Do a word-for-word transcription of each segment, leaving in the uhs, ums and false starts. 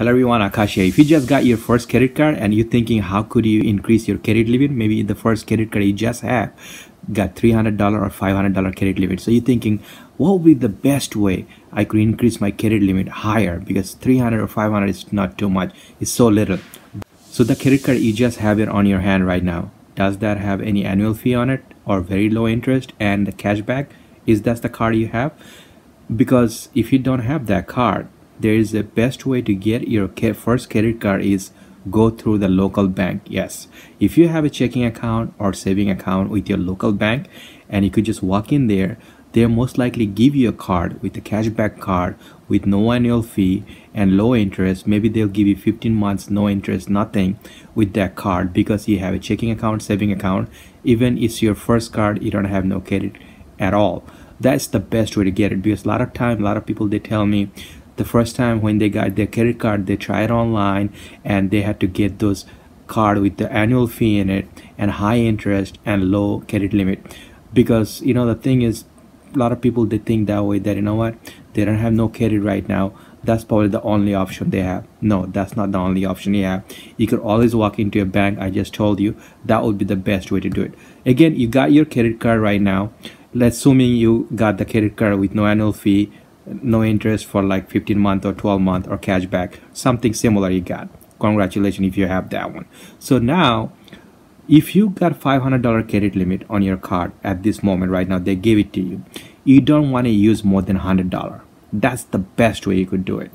Hello everyone, Akash here. If you just got your first credit card and you're thinking how could you increase your credit limit, maybe the first credit card you just have got three hundred dollars or five hundred dollars credit limit. So you're thinking, what would be the best way I could increase my credit limit higher, because three hundred or five hundred is not too much, it's so little. So the credit card you just have it on your hand right now, does that have any annual fee on it or very low interest and the cashback? Is that the card you have? Because if you don't have that card, there is a best way to get your first credit card is go through the local bank. Yes, if you have a checking account or saving account with your local bank and you could just walk in there, they most likely give you a card with a cashback card with no annual fee and low interest. Maybe they'll give you fifteen months, no interest, nothing with that card, because you have a checking account, saving account. Even if it's your first card, you don't have no credit at all. That's the best way to get it, because a lot of time, a lot of people, they tell me the first time when they got their credit card, they tried online and they had to get those card with the annual fee in it and high interest and low credit limit. Because, you know, the thing is, a lot of people, they think that way, that, you know what, they don't have no credit right now, that's probably the only option they have. No, that's not the only option you have. You could always walk into a bank. I just told you that would be the best way to do it. Again, you got your credit card right now. Let's assuming you got the credit card with no annual fee, no interest for like fifteen month or twelve month or cashback, something similar you got. Congratulations if you have that one. So now, if you got five hundred dollars credit limit on your card at this moment right now, they gave it to you, you don't want to use more than one hundred dollars. That's the best way you could do it.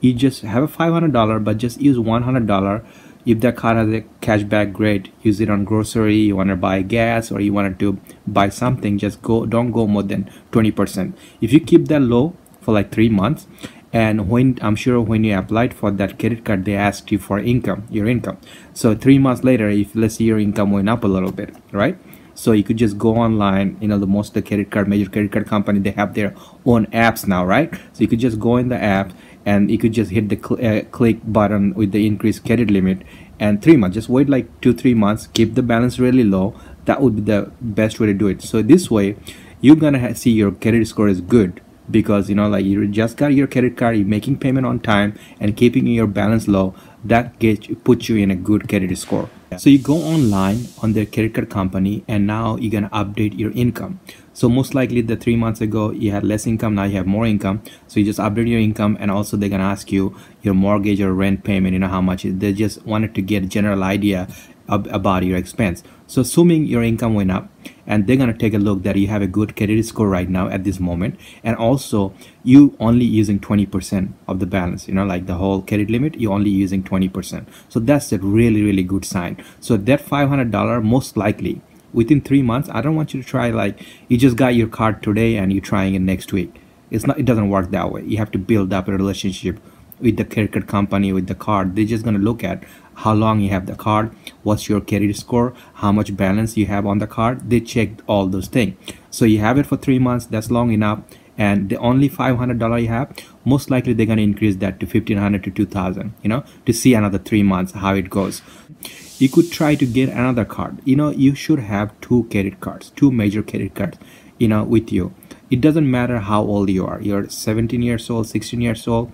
You just have a five hundred dollars, but just use one hundred dollars. If that card has a cashback, great, use it on grocery, you want to buy gas or you wanted to buy something, just go, don't go more than twenty percent. If you keep that low for like three months, and when I'm sure when you applied for that credit card, they asked you for income, your income. So three months later, if let's say your income went up a little bit, right? So you could just go online, you know, the most of the credit card, major credit card company, they have their own apps now, right? So you could just go in the app and you could just hit the cl uh, click button with the increased credit limit, and three months, just wait like two, three months, keep the balance really low. That would be the best way to do it. So this way, you're gonna see your credit score is good, because, you know, like you just got your credit card, you're making payment on time and keeping your balance low. That gets puts you in a good credit score. Yeah. So you go online on their credit card company, and now you're gonna update your income. So most likely the three months ago you had less income, now you have more income. So you just update your income, and also they're gonna ask you your mortgage or rent payment, you know, how much. They just wanted to get a general idea ab about your expense. So assuming your income went up, and they're going to take a look that you have a good credit score right now at this moment, and also you only using twenty percent of the balance, you know, like the whole credit limit, you're only using twenty percent. So that's a really, really good sign. So that five hundred dollars most likely within three months, I don't want you to try like you just got your card today and you're trying it next week. It's not, it doesn't work that way. You have to build up a relationship with the credit card company, with the card. They're just going to look at how long you have the card, what's your credit score, how much balance you have on the card. They checked all those things. So you have it for three months, that's long enough, and the only five hundred dollars you have, most likely they're going to increase that to fifteen hundred dollars to two thousand dollars, you know, to see another three months how it goes. You could try to get another card. You know, you should have two credit cards, two major credit cards, you know, with you. It doesn't matter how old you are, you're seventeen years old, sixteen years old,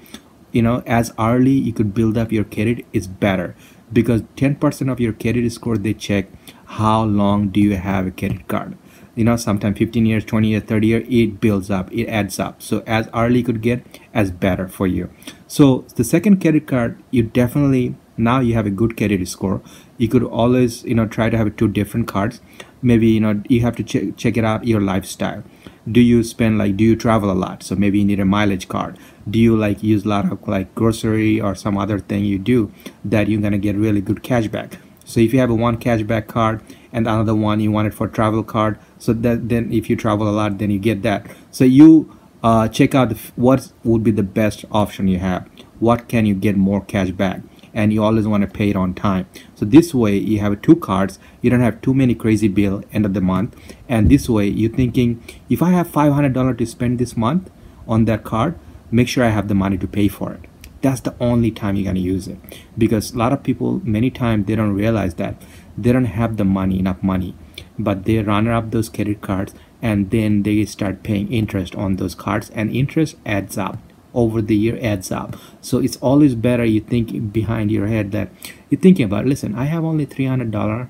you know, as early you could build up your credit is better, because ten percent of your credit score, they check how long do you have a credit card. You know, sometimes fifteen years, twenty years, thirty years, it builds up, it adds up. So as early you could get, as better for you. So the second credit card, you definitely, now you have a good credit score. You could always, you know, try to have two different cards. Maybe, you know, you have to check, check it out, your lifestyle. Do you spend like, do you travel a lot? So maybe you need a mileage card. Do you like use a lot of like grocery or some other thing you do that you're gonna get really good cashback? So if you have a one cashback card and another one you want it for travel card, so that then if you travel a lot, then you get that. So you uh, check out what would be the best option you have. What can you get more cashback? And you always want to pay it on time. So this way you have two cards, you don't have too many crazy bill end of the month. And this way you're thinking, if I have five hundred dollars to spend this month on that card, make sure I have the money to pay for it. That's the only time you're going to use it, because a lot of people, many times they don't realize that they don't have the money, enough money, but they run up those credit cards and then they start paying interest on those cards, and interest adds up over the year adds up. So it's always better you think behind your head that you're thinking about, listen, I have only three hundred dollars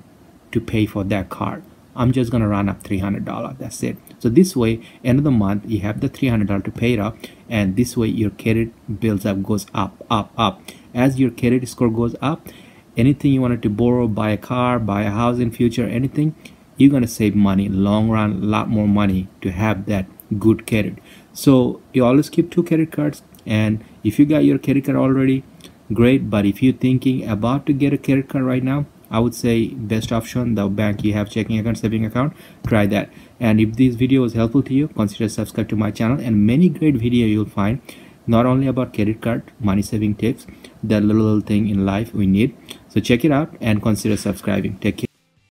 to pay for that card. I'm just gonna run up three hundred dollars, that's it. So this way, end of the month, you have the three hundred dollars to pay it up, and this way your credit builds up, goes up, up, up. As your credit score goes up, anything you wanted to borrow, buy a car, buy a house in future, anything, you're gonna save money, long run, a lot more money to have that good credit. So you always keep two credit cards, and if you got your credit card already, great, but if you're thinking about to get a credit card right now, I would say best option, the bank you have, checking account, saving account, try that. And if this video was helpful to you, consider subscribe to my channel, and many great video you'll find, not only about credit card, money saving tips, that little, little thing in life we need. So check it out and consider subscribing. Take care.